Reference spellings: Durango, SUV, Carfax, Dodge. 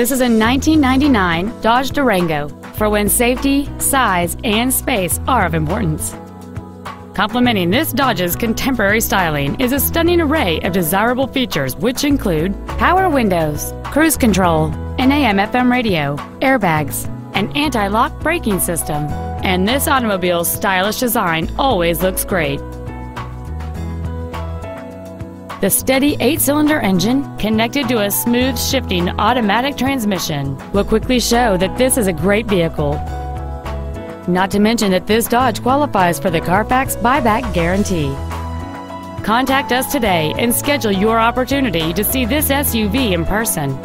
This is a 1999 Dodge Durango for when safety, size, and space are of importance. Complementing this Dodge's contemporary styling is a stunning array of desirable features, which include power windows, cruise control, an AM/FM radio, airbags, an anti-lock braking system, and this automobile's stylish design always looks great. The steady 8-cylinder engine, connected to a smooth shifting automatic transmission, will quickly show that this is a great vehicle. Not to mention that this Dodge qualifies for the Carfax buyback guarantee. Contact us today and schedule your opportunity to see this SUV in person.